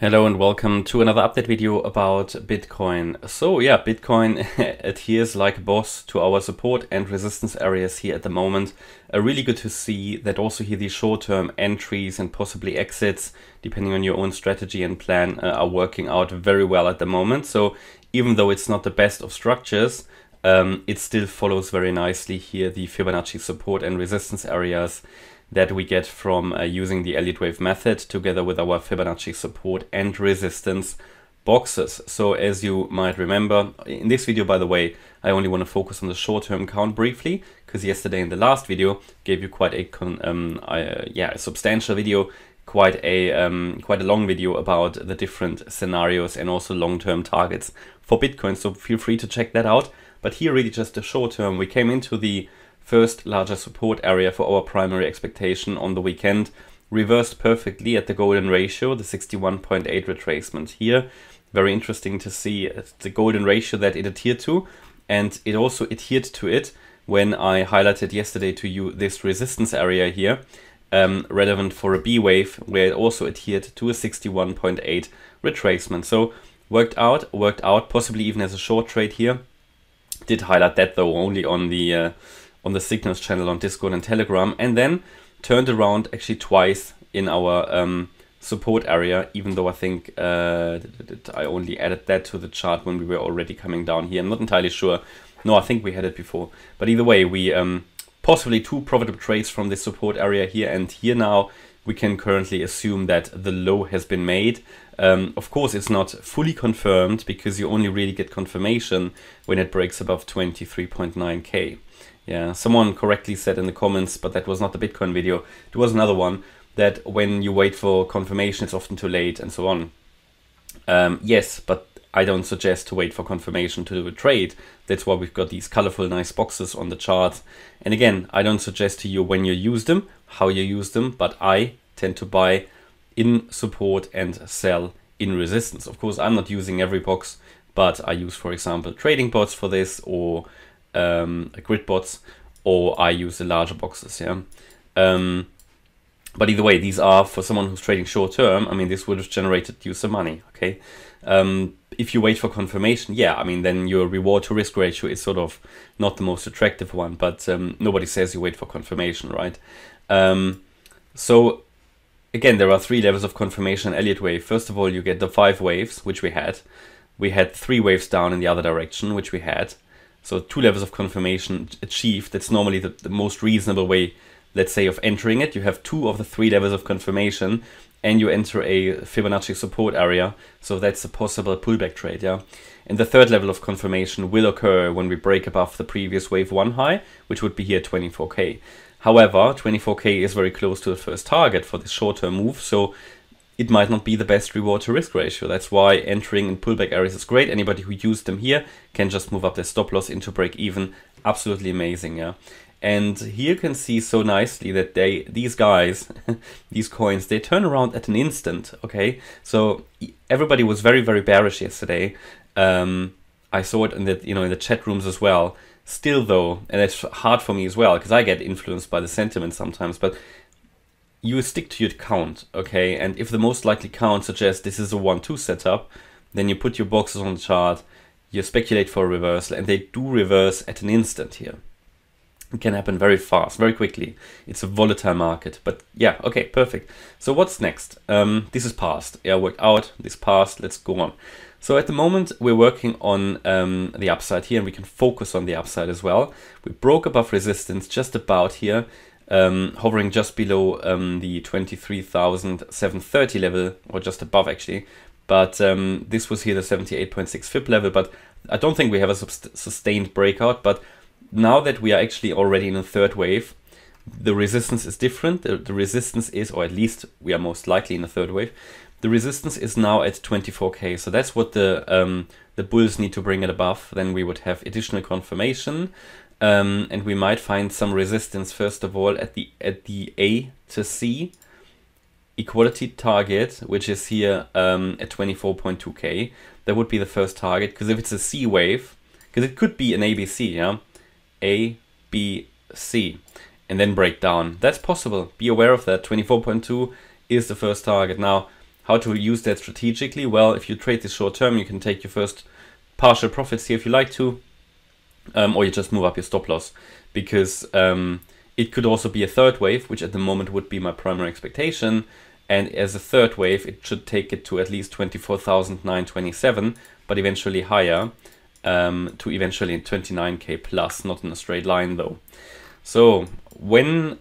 Hello and welcome to another update video about Bitcoin. So yeah, Bitcoin adheres like a boss to our support and resistance areas here at the moment. Really good to see that also here the short-term entries and possibly exits, depending on your own strategy and plan, are working out very well at the moment. So even though it's not the best of structures, it still follows very nicely here the Fibonacci support and resistance areas that we get from using the Elliott Wave method together with our Fibonacci support and resistance boxes. So as you might remember, in this video, by the way, I only want to focus on the short-term count briefly, because yesterday in the last video gave you quite a substantial video, quite a long video about the different scenarios and also long-term targets for Bitcoin. So feel free to check that out. But here really just the short-term, we came into the first larger support area for our primary expectation on the weekend, reversed perfectly at the golden ratio, the 61.8 retracement here. Very interesting to see the golden ratio that it adhered to, and it also adhered to it when I highlighted yesterday to you this resistance area here, relevant for a B wave, where it also adhered to a 61.8 retracement. So worked out, possibly even as a short trade here. Did highlight that though only on the signals channel on Discord and Telegram, and then turned around actually twice in our support area, even though I think I only added that to the chart when we were already coming down here. I'm not entirely sure. No, I think we had it before. But either way, we possibly two profitable trades from this support area here and here. Now we can currently assume that the low has been made. Of course, it's not fully confirmed because you only really get confirmation when it breaks above 23.9K. Yeah, someone correctly said in the comments, but that was not the Bitcoin video, it was another one, that when you wait for confirmation, it's often too late and so on. Yes, but I don't suggest to wait for confirmation to do a trade. That's why we've got these colorful, nice boxes on the chart. And again, I don't suggest to you when you use them, how you use them, but I tend to buy in support and sell in resistance. Of course, I'm not using every box, but I use, for example, trading bots for this, or grid bots, or I use the larger boxes. Yeah, but either way, these are for someone who's trading short term. I mean, this would have generated you some money. Okay, if you wait for confirmation, yeah, I mean, then your reward to risk ratio is sort of not the most attractive one. But nobody says you wait for confirmation, right? So again, there are three levels of confirmation in Elliott Wave. First of all, you get the five waves, which we had. We had three waves down in the other direction, which we had. So two levels of confirmation achieved. That's normally the most reasonable way, let's say, of entering it. You have two of the three levels of confirmation and you enter a Fibonacci support area. So that's a possible pullback trade, yeah? And the third level of confirmation will occur when we break above the previous wave one high, which would be here 24K. However, 24K is very close to the first target for this short-term move. So it might not be the best reward to risk ratio. That's why entering in pullback areas is great. Anybody who used them here can just move up their stop loss into break even. Absolutely amazing, yeah. And here you can see so nicely that these guys, these coins, they turn around at an instant, okay? So everybody was very, very bearish yesterday. I saw it in the, in the chat rooms as well. Still though, and it's hard for me as well, because I get influenced by the sentiment sometimes, but you stick to your count, okay? And if the most likely count suggests this is a 1-2 setup, then you put your boxes on the chart, you speculate for a reversal, and they do reverse at an instant here. It can happen very fast, very quickly. It's a volatile market, but yeah, okay, perfect. So what's next? This is past. Yeah, worked out, this past, let's go on. So at the moment, we're working on the upside here, and we can focus on the upside as well. We broke above resistance just about here, hovering just below the 23,730 level, or just above actually, but this was here the 78.6 Fib level, but I don't think we have a sustained breakout. But now that we are actually already in the third wave, the resistance is different. The resistance is, or at least we are most likely in the third wave, the resistance is now at 24K, so that's what the bulls need to bring it above. Then we would have additional confirmation. And we might find some resistance first of all at the A to C equality target, which is here at 24.2K. That would be the first target, because if it's a C wave, because it could be an ABC, yeah, A, B, C, and then break down. That's possible. Be aware of that. 24.2 is the first target. Now, How to use that strategically? Well, if you trade this short term, you can take your first partial profits here if you like to, or you just move up your stop loss, because it could also be a third wave, which at the moment would be my primary expectation. And as a third wave, it should take it to at least 24,927, but eventually higher, to eventually 29K plus, not in a straight line though. So when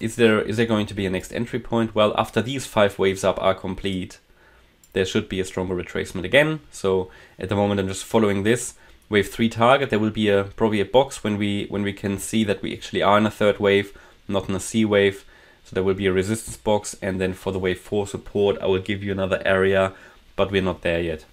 is there going to be a next entry point? Well, after these five waves up are complete, there should be a stronger retracement again. So at the moment, I'm just following this wave three target. There will be a probably a box when we can see that we actually are in a third wave, not in a C wave. So there will be a resistance box, and then for the wave four support, I will give you another area, but we're not there yet.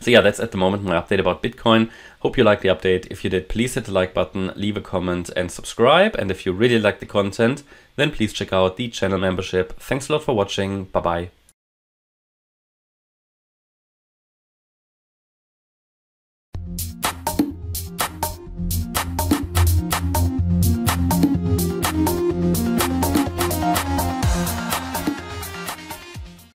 So yeah, that's at the moment my update about Bitcoin. Hope you liked the update. If you did, please hit the like button, leave a comment and subscribe. And if you really like the content, then please check out the channel membership. Thanks a lot for watching. Bye bye.